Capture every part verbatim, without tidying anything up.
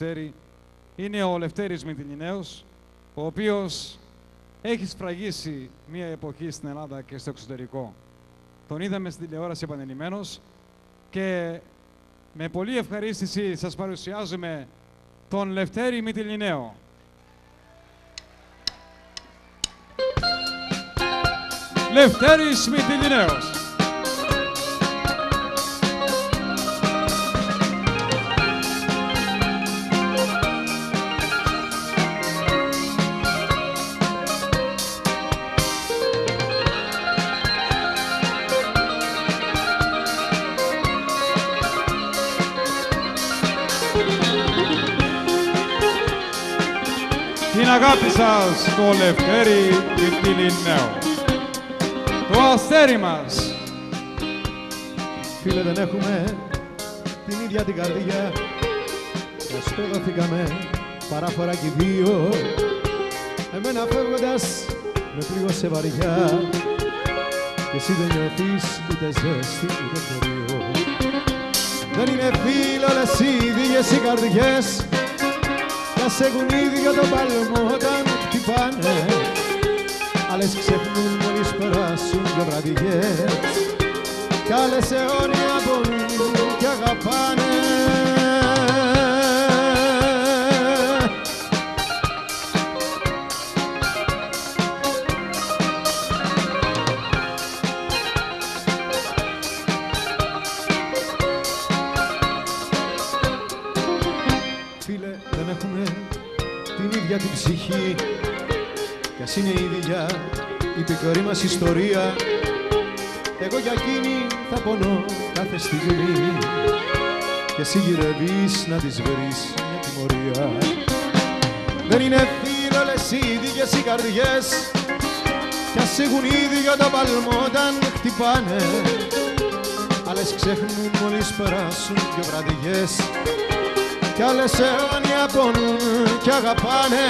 Λευτέρη είναι ο Λευτέρης Μυτιληναίος, ο οποίος έχει σφραγίσει μία εποχή στην Ελλάδα και στο εξωτερικό. Τον είδαμε στην τηλεόραση επανειλημμένος και με πολύ ευχαρίστηση σας παρουσιάζουμε τον Λευτέρη Μυτιληναίο. Λευτέρης Μυτιληναίος. Την αγάπη σας στο Λευτέρη Μυτιληναίο. Το αστέρι μας. Φίλε, δεν έχουμε την ίδια την καρδιά. Μας προδοθήκαμε παράφορα κι δύο. Εμένα φεύγοντας με πλήγωσε βαριά. Κι εσύ δεν νιώθεις ούτε ζέστη ούτε θερίο. Δεν είναι φίλε όλες οι ίδιες οι καρδιές. Τα σέγουν ίδιο το παλμό όταν χτυπάνε. Άλλες ξεχνούν μόλις περάσουν δυο βραδιές. Κι άλλες αιώνια πονούν κι αγαπάνε. Την ίδια την ψυχή, κι ας είναι η ίδια η πικρή μας ιστορία. Εγώ για εκείνη θα πονώ κάθε στιγμή. Και εσύ γυρεύεις να της βρεις μια τιμωρία. Δεν είναι φίλοι όλες οι ίδιες οι καρδιές. Κι ας έχουν ίδιο το παλμό όταν χτυπάνε. Άλλες ξεχνούν μόλις περάσουν δυο βραδιές. Κι άλλες αιώνια πονούν κι αγαπάνε.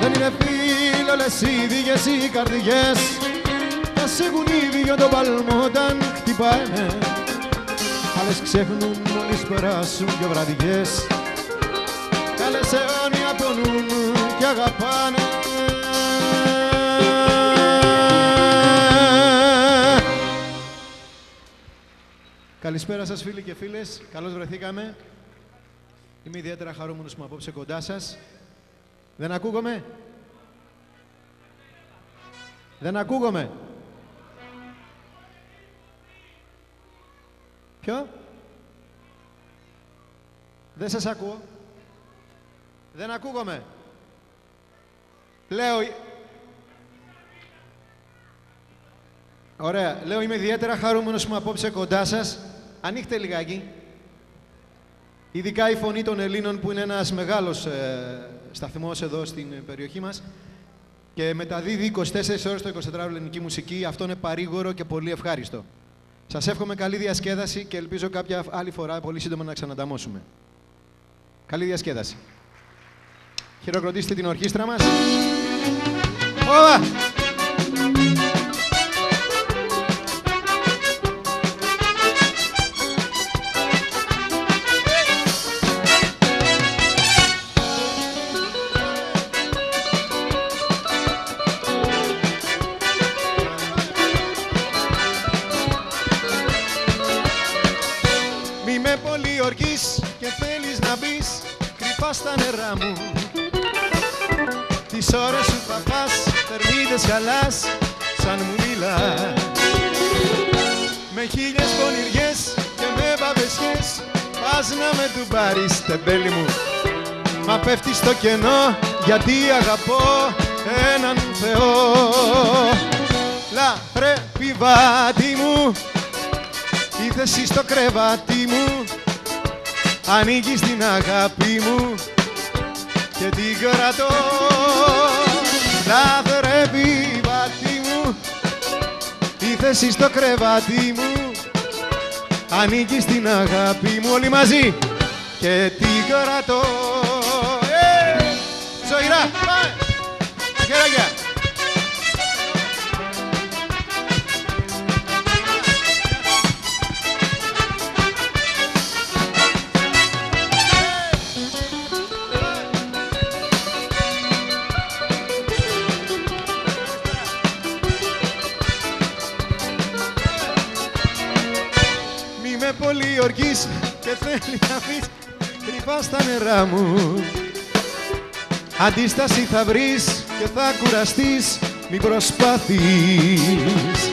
Δεν είναι φίλοι όλες οι ίδιες οι καρδιές. Τα σίγουν ίδιο τον παλμό όταν χτυπάνε. Άλλες ξεχνούν μόλις περάσουν δυο βραδιές. Κι άλλες αιώνια πονούν κι αγαπάνε. Καλησπέρα σας φίλοι και φίλες, καλώς βρεθήκαμε. Είμαι ιδιαίτερα χαρούμενος που είμαι απόψε κοντά σας. Δεν ακούγομαι. Δεν ακούγομαι. Ποιο? Δεν σας ακούω. Δεν ακούγομαι. Λέω... Ωραία. Λέω είμαι ιδιαίτερα χαρούμενος που είμαι απόψε κοντά σας. Ανοίχτε λιγάκι. Ειδικά η Φωνή των Ελλήνων που είναι ένας μεγάλος ε, σταθμός εδώ στην περιοχή μας και μεταδίδει είκοσι τέσσερις ώρες το εικοσιτετράωρο ελληνική μουσική. Αυτό είναι παρήγορο και πολύ ευχάριστο. Σας εύχομαι καλή διασκέδαση και ελπίζω κάποια άλλη φορά πολύ σύντομα να ξανανταμώσουμε. Καλή διασκέδαση. Χειροκροτήστε την ορχήστρα μας. Ωρα! Και θέλεις να μπεις κρυφά στα νερά μου. Τις ώρες σου θα πας, θερμίδες χαλάς σαν μου μιλάς. Με χίλιες πονηριές και με βαβεσιές πας να με τουμπάρεις, τεμπέλη μου. Μα πέφτεις στο κενό γιατί αγαπώ έναν Θεό. Λατρε πιβάτη μου, ήρθες εσύ στο κρεβάτι μου. Ανοίγεις την αγάπη μου και την κρατώ. Λάθρε πιβάτη μου, η θέση στο κρεβάτι μου. Ανοίγεις την αγάπη μου, όλοι μαζί και την κρατώ. Ε! Ζωηρά, πάμε! Χεράκια! We'll be right back. πολύ οργής και θέλει να πεις κρυφά στα νερά μου. Αντίσταση θα βρεις και θα κουραστείς, μην προσπάθεις.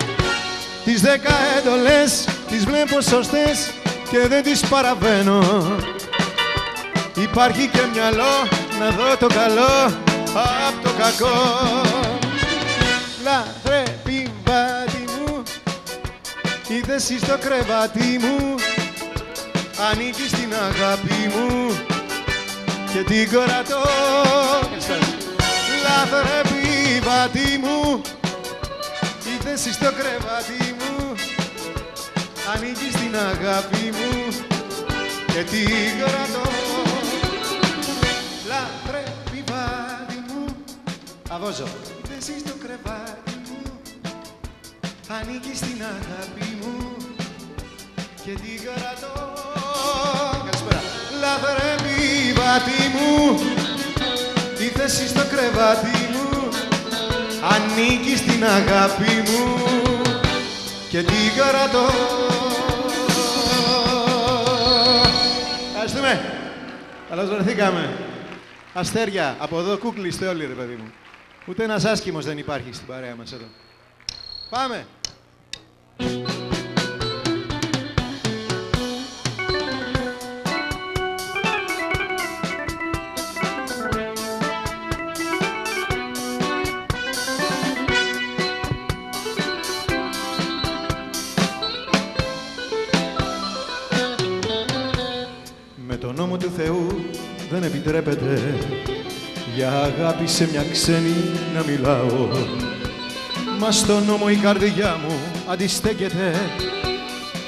Τις δέκα έντολες τις βλέπω σωστές και δεν τις παραβαίνω. Υπάρχει και μυαλό να δω το καλό απ' το κακό. Λάθρε πιμπάτι μου, είδες εσύ στο κρεβάτι μου, ανήκεις στην αγάπη μου και την κορατώ. Λάθρε πιμπάτι μου, είδες εσύ στο κρεβάτι μου, ανήκεις στην αγάπη μου και την κορατώ. Λάθρε πιμπάτι μου, αβόζω, είδες εσύ στο κρεβάτι μου, ανήκεις στην αγάπη μου και την κρατώ. Λάθρε πιμπάτι μου, είδες εσύ στο κρεβάτι μου, ανήκεις στην αγάπη μου και την κρατώ. Ευχαριστούμε. Καλώς βρεθήκαμε. Αστέρια, από εδώ κούκλιστε όλοι ρε παιδί μου. Ούτε ένας άσκημος δεν υπάρχει στην παρέα μας εδώ. Πάμε! Με τον νόμο του Θεού δεν επιτρέπεται για αγάπη σε μια ξένη να μιλάω. Μα στον νόμο η καρδιά μου αντιστέκεται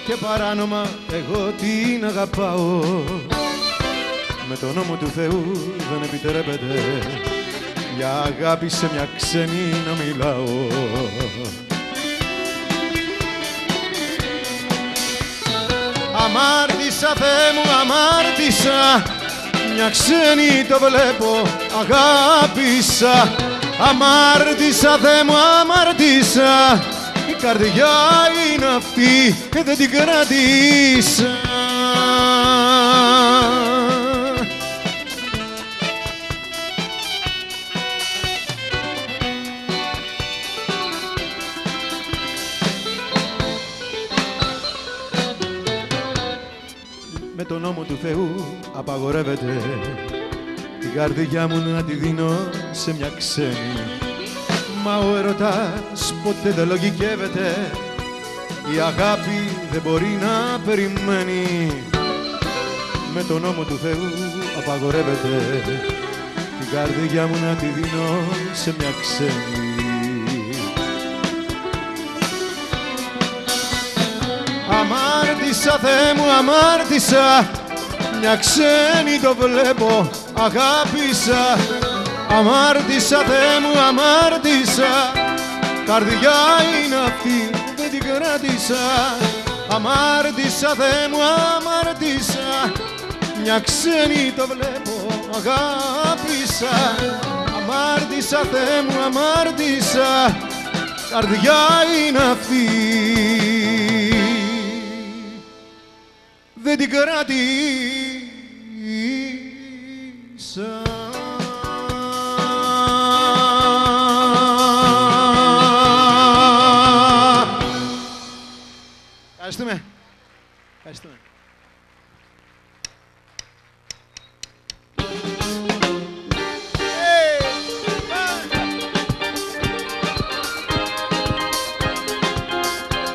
και παράνομα εγώ την αγαπάω. Με τον νόμο του Θεού δεν επιτρέπεται για αγάπη σε μια ξένη να μιλάω. Αμάρτησα, Θεέ μου, αμάρτησα, μια ξένη το βλέπω, αγάπησα. Αμάρτησα, Θεέ μου, αμάρτησα, η καρδιά είναι αυτή και δεν την κρατήσα. Με τον νόμο του Θεού απαγορεύεται την καρδιά μου να τη δίνω σε μια ξένη. Μα ο ερωτάς ποτέ δεν λογικεύεται, η αγάπη δεν μπορεί να περιμένει. Με τον νόμο του Θεού απαγορεύεται την καρδιά μου να τη δίνω σε μια ξένη. Αμάρτησα, Θεέ μου, αμάρτησα, μια ξένη το βλέπω, αγάπησα. Αμάρτησα, Θεέ μου, αμάρτησα, καρδιά είναι αυτή, δεν την κράτησα. Αμάρτησα, Θεέ μου, αμάρτησα, μια ξένη το βλέπω, αγάπησα. Αμάρτησα, Θεέ μου, αμάρτησα, καρδιά είναι αυτή, δεν την κράτησα. Ευχαριστούμε. Ευχαριστούμε.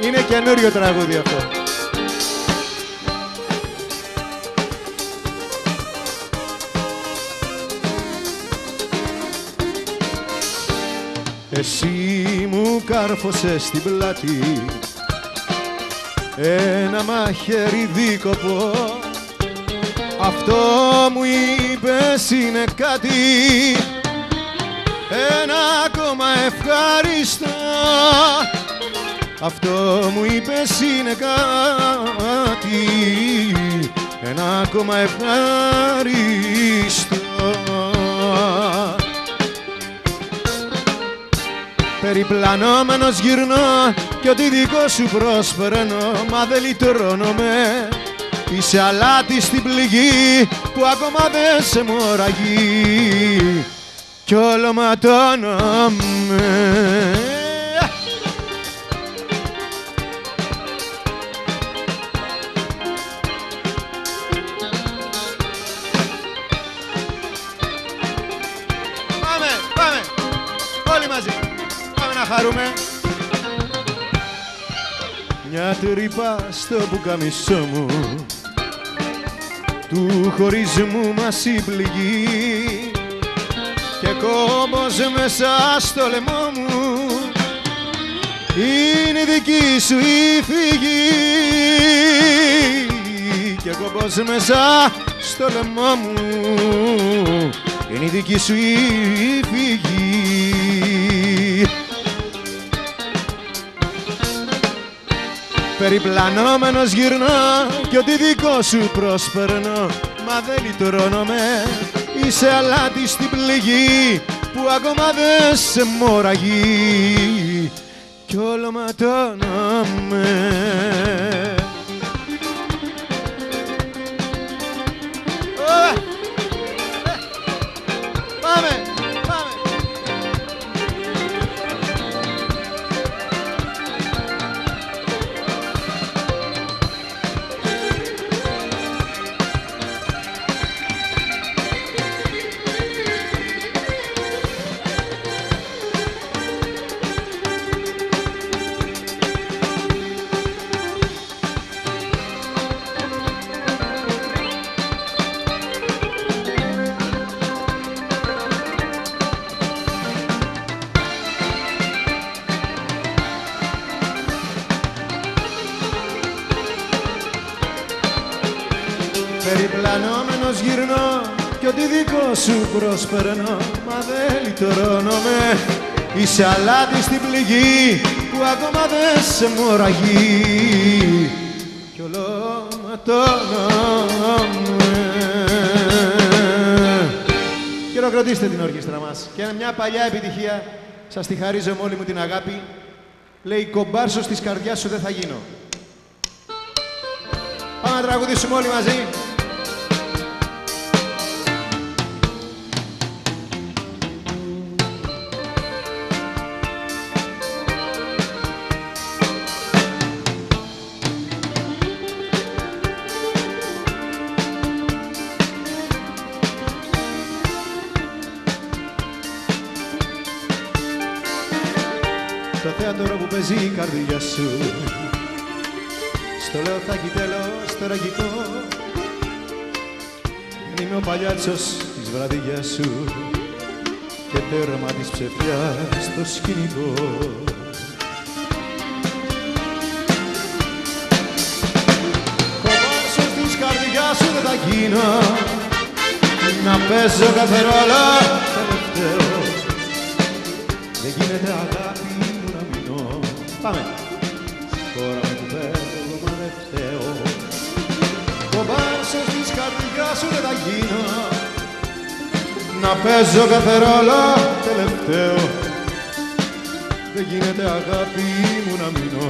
Είναι καινούριο τραγούδι αυτό. Εσύ μου κάρφωσες στην πλάτη ένα μαχαίρι δίκοπο. Αυτό μου είπες είναι κάτι, ένα ακόμα ευχαριστώ. Αυτό μου είπες είναι κάτι, ένα ακόμα ευχαριστώ. Περιπλανόμενος γυρνώ κι ό,τι δικό σου προσπερνώ, μα δεν λυτρώνομαι. Η σαλάτη στην πληγή που ακόμα δεν σε μοραγεί κι όλο ματώνομαι. Χαρούμε. Μια τρύπα στο πουκαμισό μου του χωρισμού μας η πληγή και κόμπος μέσα στο λαιμό μου είναι δική σου η φυγή και κόμπος μέσα στο λαιμό μου είναι δική σου η φυγή. Περιπλανόμενος γυρνώ κι ό,τι δικό σου προσπερνώ, μα δεν λυτρώνομαι. Είσαι αλάτι στην πληγή που ακόμα δεν σε μοραγεί κι όλο ματώνομαι. Περιπλανόμενος γυρνώ κι ό,τι δικό σου προσπερνώ, μα δεν λυτρώνομαι. Η σαλάτη στην πληγή που ακόμα δεν σε μοραγεί κι όλο ματώνομαι. Χειροκροτήστε την ορχήστρα μας. Και μια παλιά επιτυχία, σας τη χαρίζω με όλη μου την αγάπη. Λέει κομπάρσος της καρδιάς σου δεν θα γίνω. Πάμε να τραγουδήσουμε όλοι μαζί. Στο θέατρο που παίζει η καρδιά σου, στο λεωθάκι τέλος τραγικό, είμαι ο παλιάτσος της βραδιγιάς σου και τέρμα της ψευτιάς στο σκηνικό. Κομπάρσος της καρδιάς σου δεν θα γίνω, να παίζω κάθε ρόλο τελευταίο. Δεν γίνεται αγάπη. Πάμε! Τώρα που φεύγω μα δεν φταίω. Κομπάρσος της καρδιάς σου δεν θα γίνω, να παίζω κάθε ρόλο τελευταίο. Δεν γίνεται αγάπη μου να μείνω,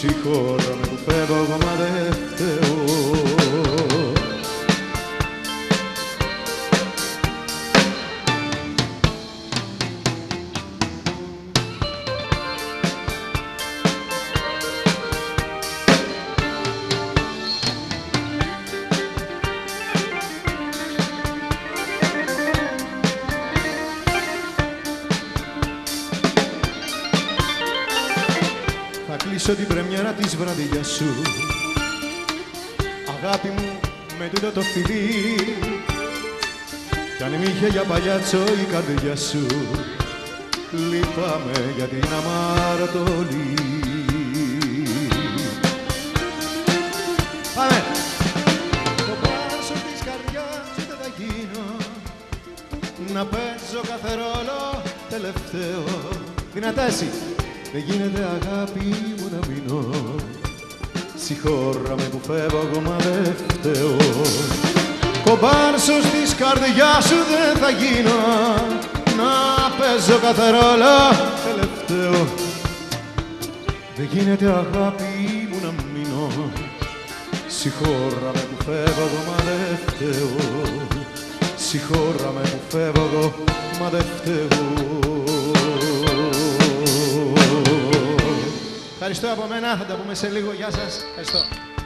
συγχώρα με που φεύγω μα δεν φταίω. Κλείσω την πρεμιέρα της βραδιγιάς σου, αγάπη μου με τούτο το φιλί, κι αν μ' είχε για παλιάτσο η καρδιά σου, λυπάμαι για την αμαρτωλή. Πάμε! Κομπάρσος της καρδιάς σου δεν θα γίνω, να παίζω κάθε ρόλο τελευταίο. Δυνατά εσύ! Δεν γίνεται αγάπη μου να μείνω, συγχώρα με που φεύγω ακόμα δεν φταίω. Κομπάρσος της καρδιάς σου δεν θα γίνω, να παίζω κάθε ρόλο τελευταίο. Δεν γίνεται αγάπη μου να μείνω, συγχώρα με που φεύγω μα δεν φταίω, συγχώρα με που φεύγω μα δεν φταίω. Ευχαριστώ από μένα, θα τα πούμε σε λίγο, γεια σας, ευχαριστώ.